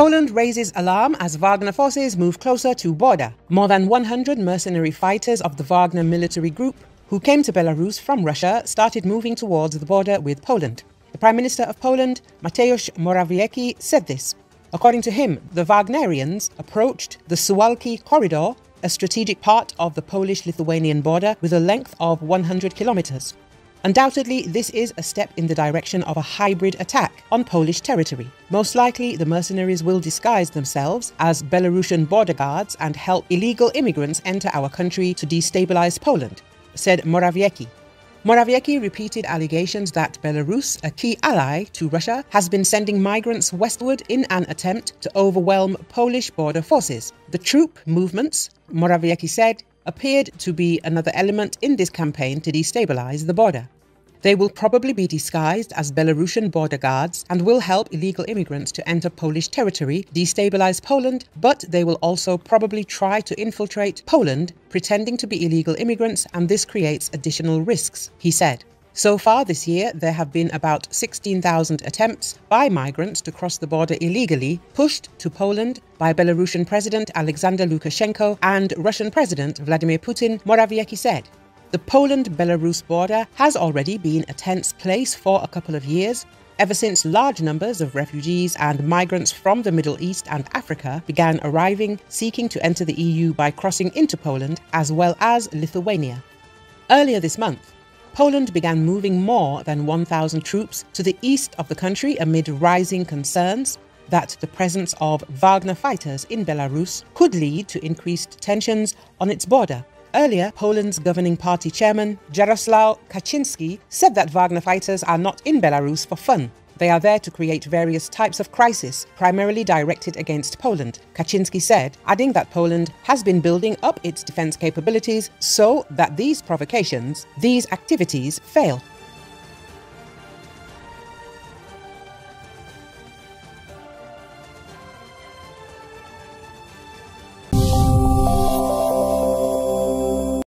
Poland raises alarm as Wagner forces move closer to border. More than 100 mercenary fighters of the Wagner military group, who came to Belarus from Russia, started moving towards the border with Poland. The Prime Minister of Poland, Mateusz Morawiecki, said this. According to him, the Wagnerians approached the Suwałki corridor, a strategic part of the Polish-Lithuanian border with a length of 100 kilometers. Undoubtedly, this is a step in the direction of a hybrid attack on Polish territory. Most likely, the mercenaries will disguise themselves as Belarusian border guards and help illegal immigrants enter our country to destabilize Poland, said Morawiecki. Morawiecki repeated allegations that Belarus, a key ally to Russia, has been sending migrants westward in an attempt to overwhelm Polish border forces. The troop movements, Morawiecki said, appeared to be another element in this campaign to destabilize the border. They will probably be disguised as Belarusian border guards and will help illegal immigrants to enter Polish territory, destabilize Poland, but they will also probably try to infiltrate Poland, pretending to be illegal immigrants, and this creates additional risks, he said. So far this year, there have been about 16,000 attempts by migrants to cross the border illegally, pushed to Poland by Belarusian President Alexander Lukashenko and Russian President Vladimir Putin, Morawiecki said. The Poland-Belarus border has already been a tense place for a couple of years, ever since large numbers of refugees and migrants from the Middle East and Africa began arriving, seeking to enter the EU by crossing into Poland as well as Lithuania. Earlier this month, Poland began moving more than 1,000 troops to the east of the country amid rising concerns that the presence of Wagner fighters in Belarus could lead to increased tensions on its border. Earlier, Poland's governing party chairman, Jaroslaw Kaczyński, said that Wagner fighters are not in Belarus for fun. They are there to create various types of crisis, primarily directed against Poland, Kaczyński said, adding that Poland has been building up its defense capabilities so that these provocations, these activities, fail.